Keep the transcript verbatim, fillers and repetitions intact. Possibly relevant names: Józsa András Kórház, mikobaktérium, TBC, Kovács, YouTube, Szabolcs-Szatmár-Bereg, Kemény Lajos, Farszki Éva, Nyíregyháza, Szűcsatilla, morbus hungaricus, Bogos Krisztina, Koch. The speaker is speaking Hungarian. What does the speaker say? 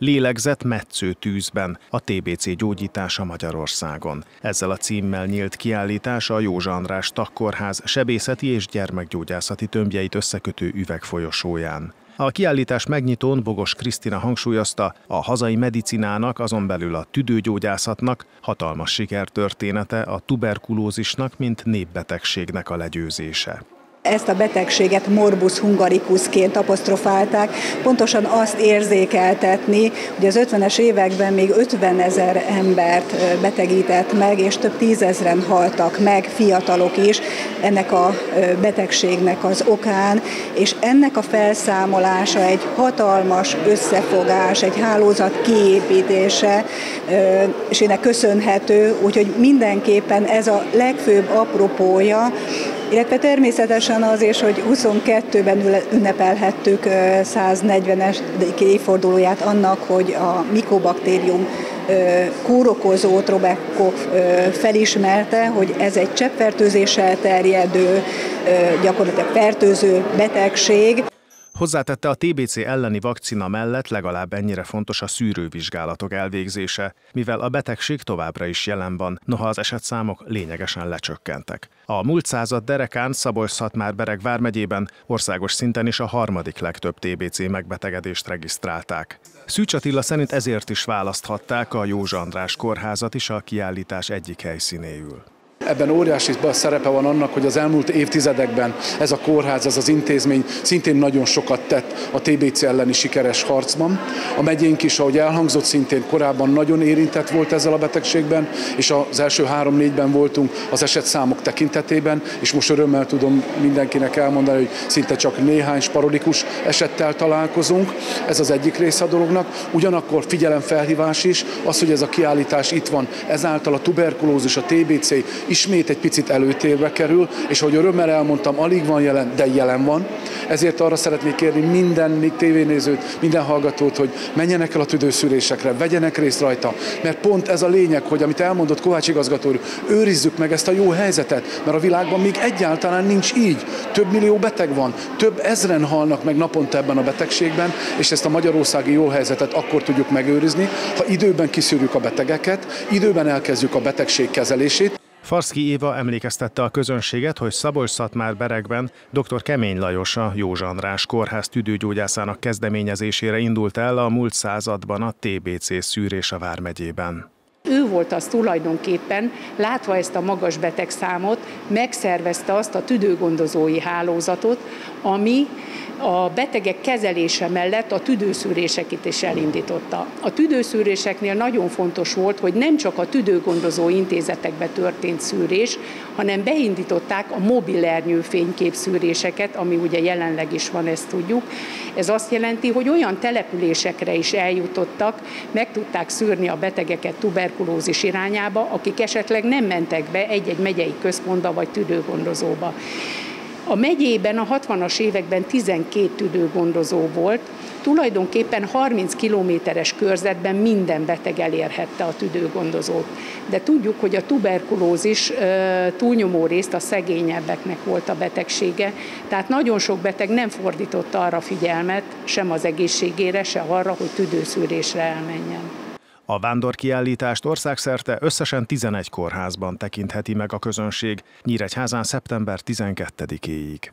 Lélegzett metsző tűzben, a té bé cé gyógyítása Magyarországon. Ezzel a címmel nyílt kiállítása a Józsa András Kórház sebészeti és gyermekgyógyászati tömbjeit összekötő üvegfolyosóján. A kiállítás megnyitón Bogos Krisztina hangsúlyozta, a hazai medicinának, azon belül a tüdőgyógyászatnak hatalmas sikertörténete a tuberkulózisnak, mint népbetegségnek a legyőzése. Ezt a betegséget morbus hungaricusként apostrofálták, pontosan azt érzékeltetni, hogy az ötvenes években még ötvenezer embert betegített meg, és több tízezren haltak meg, fiatalok is ennek a betegségnek az okán, és ennek a felszámolása egy hatalmas összefogás, egy hálózat kiépítése, és ennek köszönhető, úgyhogy mindenképpen ez a legfőbb apropója, illetve természetesen az is, hogy huszonkettőben ünnepelhettük száznegyvenes évfordulóját annak, hogy a mikobaktérium kórokozót Robert Koch felismerte, hogy ez egy cseppfertőzéssel terjedő, gyakorlatilag fertőző betegség. Hozzátette, a té bé cé elleni vakcina mellett legalább ennyire fontos a szűrővizsgálatok elvégzése, mivel a betegség továbbra is jelen van, noha az esetszámok lényegesen lecsökkentek. A múlt század derekán Szabolcs-Szatmár-Bereg vármegyében országos szinten is a harmadik legtöbb té bé cé megbetegedést regisztrálták. Szűcsatilla szerint ezért is választhatták a Józsa András Kórházat is a kiállítás egyik helyszínéül. Ebben óriási szerepe van annak, hogy az elmúlt évtizedekben ez a kórház, ez az intézmény szintén nagyon sokat tett a té bé cé elleni sikeres harcban. A megyénk is, ahogy elhangzott, szintén korábban nagyon érintett volt ezzel a betegségben, és az első három-négyben voltunk az esetszámok tekintetében, és most örömmel tudom mindenkinek elmondani, hogy szinte csak néhány sporadikus esettel találkozunk. Ez az egyik része a dolognak. Ugyanakkor figyelemfelhívás is, az, hogy ez a kiállítás itt van, ezáltal a tuberkulózis, a té bé cé ismét egy picit előtérbe kerül, és ahogy örömmel elmondtam, alig van jelen, de jelen van. Ezért arra szeretnék kérni minden tévénézőt, minden hallgatót, hogy menjenek el a tüdőszűrésekre, vegyenek részt rajta, mert pont ez a lényeg, hogy amit elmondott Kovács igazgató, őrizzük meg ezt a jó helyzetet, mert a világban még egyáltalán nincs így. Több millió beteg van, több ezren halnak meg naponta ebben a betegségben, és ezt a magyarországi jó helyzetet akkor tudjuk megőrizni, ha időben kiszűrjük a betegeket, időben elkezdjük a betegség kezelését. Farszki Éva emlékeztette a közönséget, hogy Szabolcs-Szatmár-Beregben dr. Kemény Lajos, a Józsa András Kórház tüdőgyógyászának kezdeményezésére indult el a múlt században a té bé cé szűrés a vármegyében. Ő volt az tulajdonképpen, látva ezt a magas betegszámot, megszervezte azt a tüdőgondozói hálózatot, ami a betegek kezelése mellett a tüdőszűréseket is elindította. A tüdőszűréseknél nagyon fontos volt, hogy nem csak a tüdőgondozó intézetekbe történt szűrés, hanem beindították a mobil ernyőfényképszűréseket, ami ugye jelenleg is van, ezt tudjuk. Ez azt jelenti, hogy olyan településekre is eljutottak, meg tudták szűrni a betegeket tuberkulózis irányába, akik esetleg nem mentek be egy-egy megyei központba vagy tüdőgondozóba. A megyében a hatvanas években tizenkét tüdőgondozó volt, tulajdonképpen harminc kilométeres körzetben minden beteg elérhette a tüdőgondozót. De tudjuk, hogy a tuberkulózis túlnyomó részt a szegényebbeknek volt a betegsége, tehát nagyon sok beteg nem fordította arra figyelmet, sem az egészségére, se arra, hogy tüdőszűrésre elmenjen. A vándorkiállítást országszerte összesen tizenegy kórházban tekintheti meg a közönség, Nyíregyházán szeptember tizenkettedikéig.